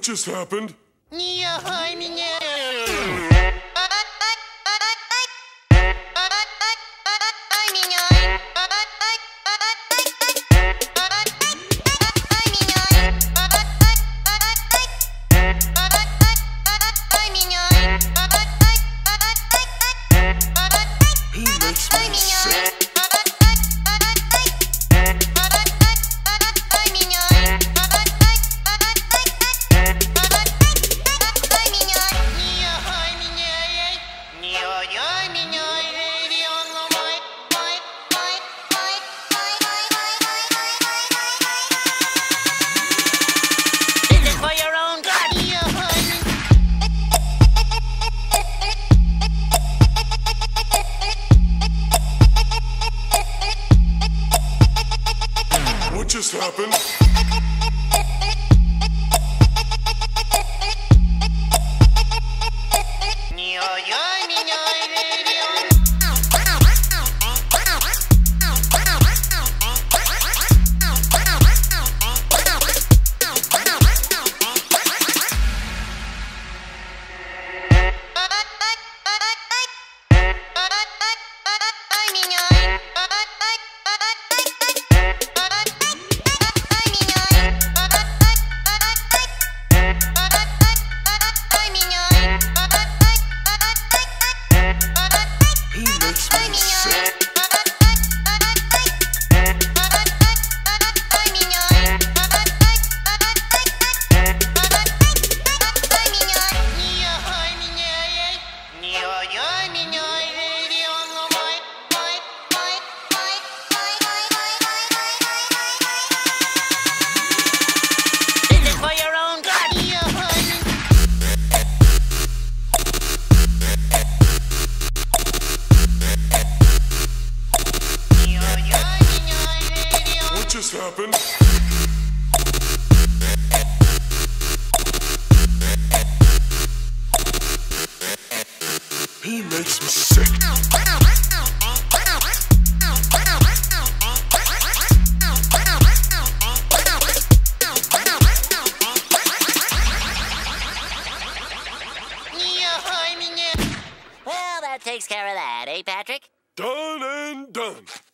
What just happened? Just happened. Just happened. He makes me sick. Well, that takes care of that, eh, Patrick? Done and done.